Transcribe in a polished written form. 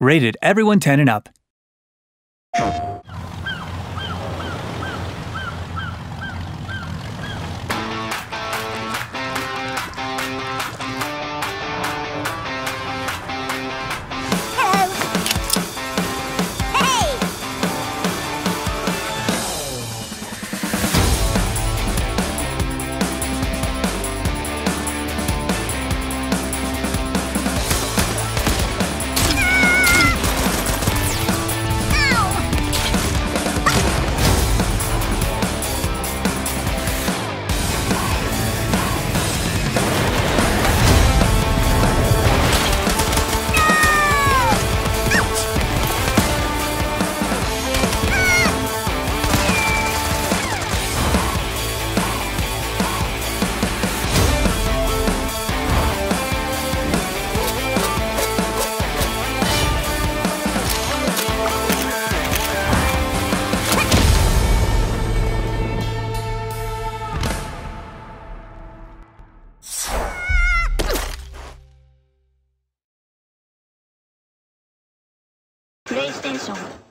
Rated everyone 10 and up. PlayStation